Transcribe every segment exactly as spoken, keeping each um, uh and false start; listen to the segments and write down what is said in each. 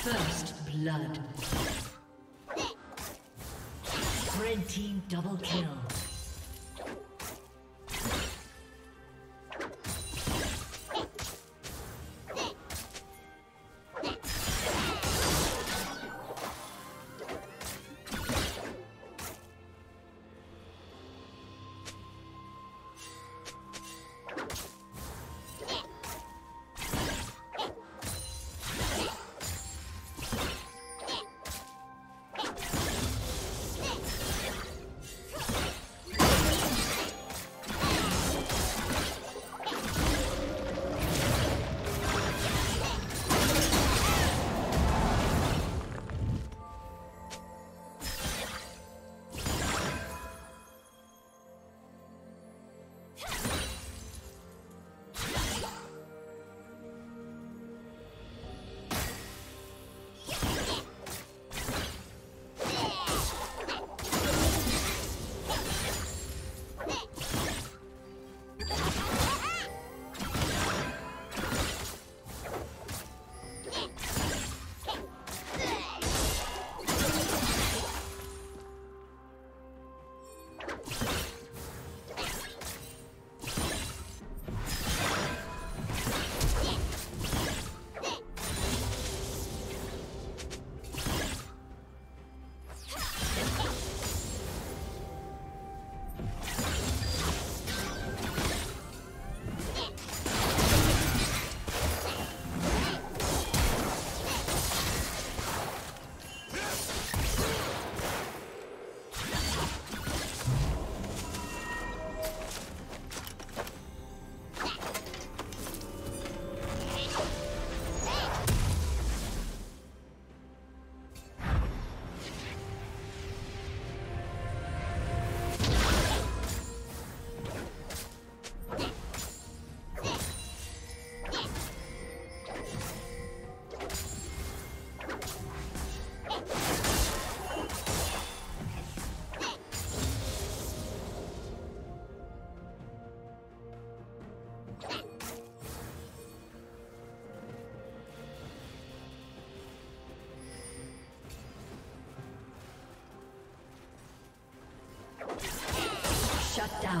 First blood. Red team double kill. Shut down.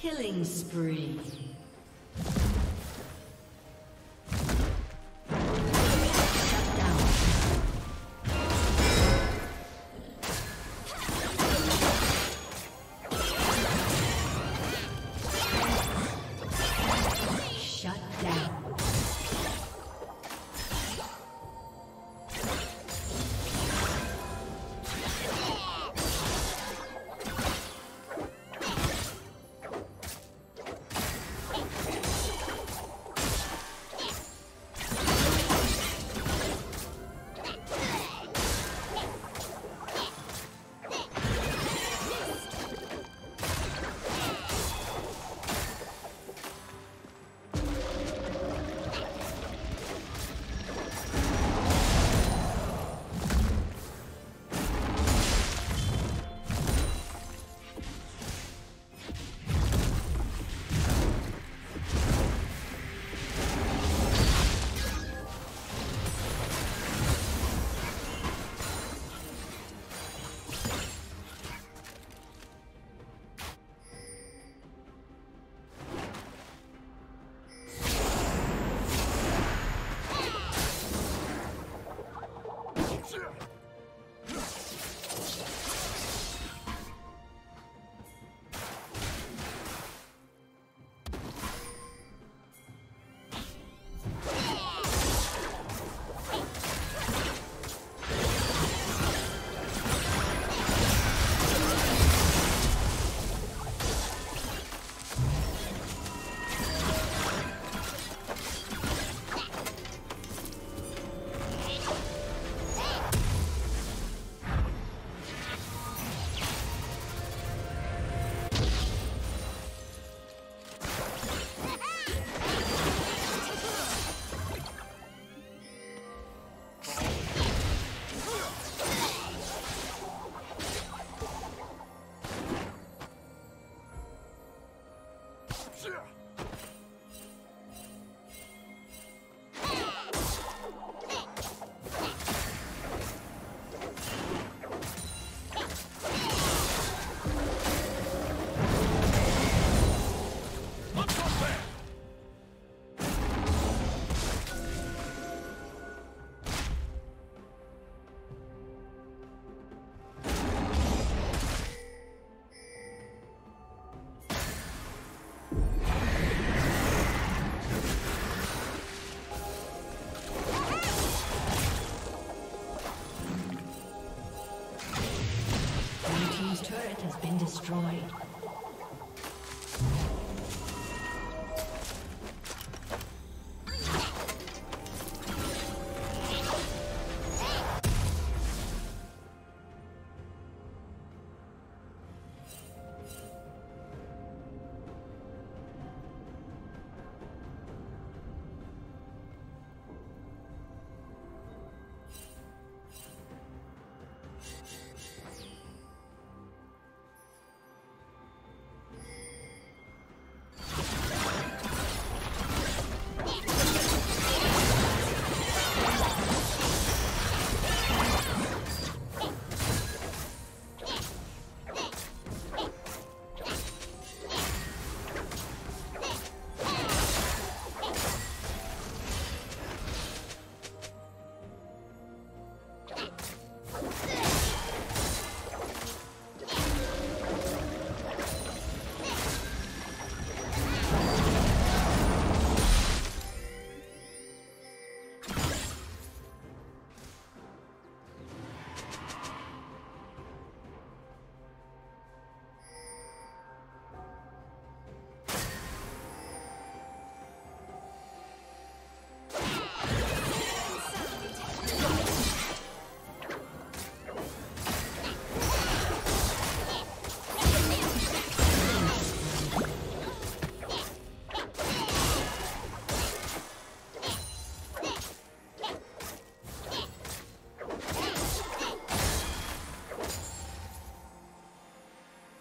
Killing spree. Destroyed.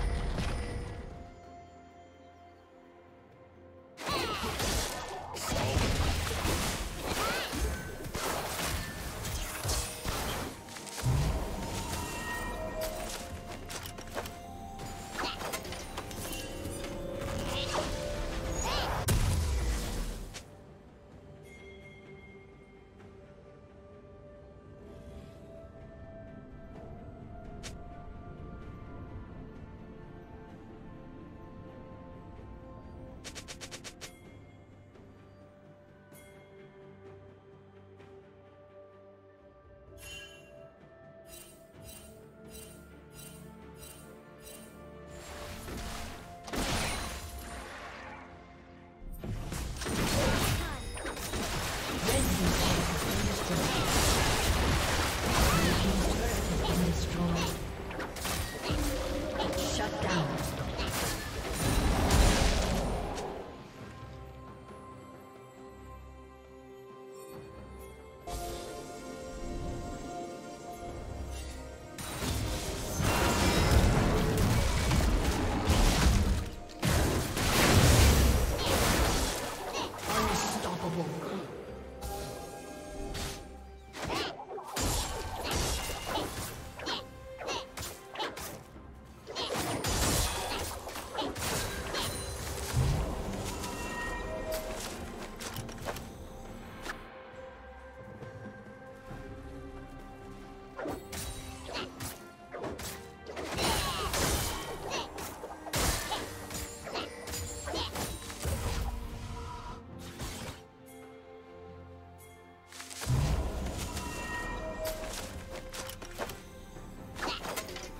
Team's turret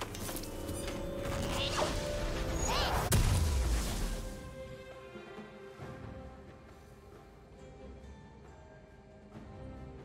has been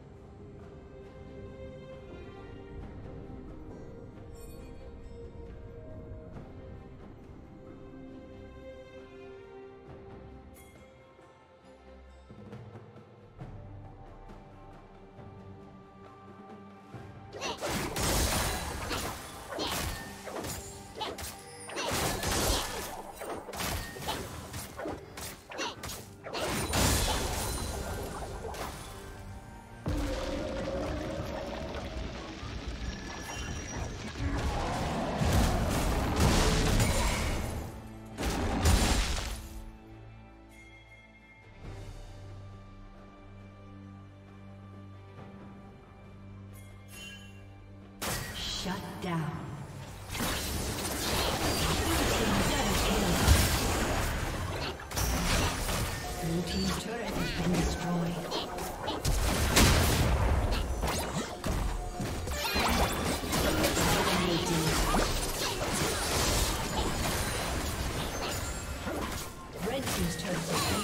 destroyed. Shut down. Blue team's turret has been destroyed. Red team's turret has been destroyed.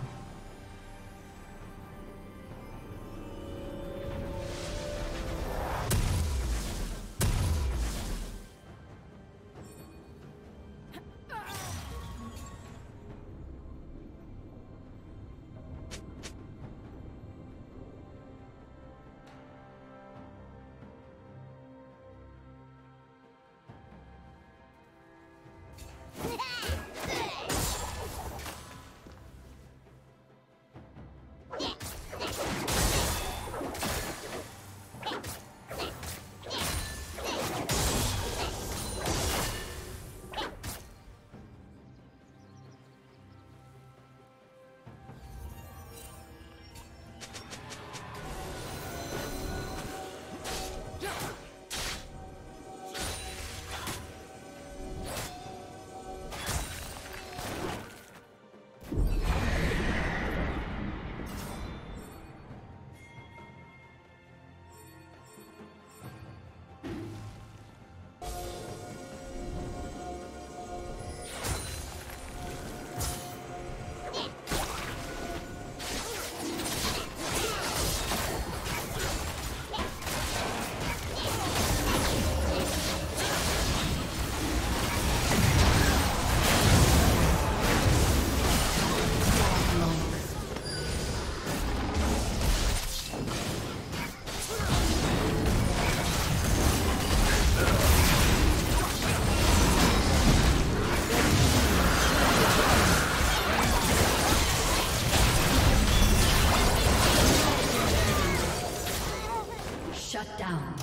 down.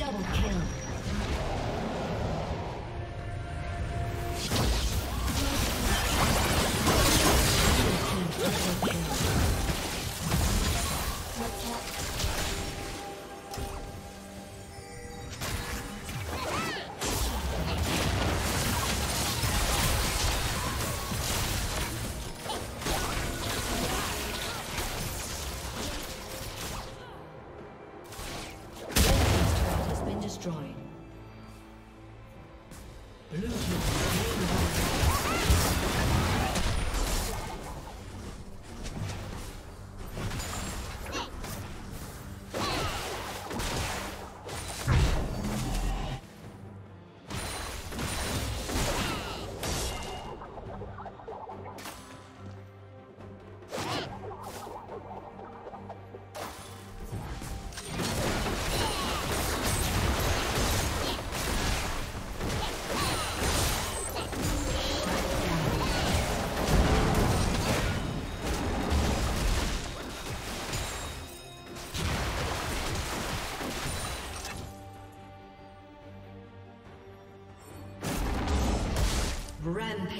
Double kill.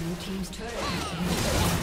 Blue team's turret has been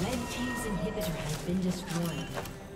Red team's inhibitor has been destroyed.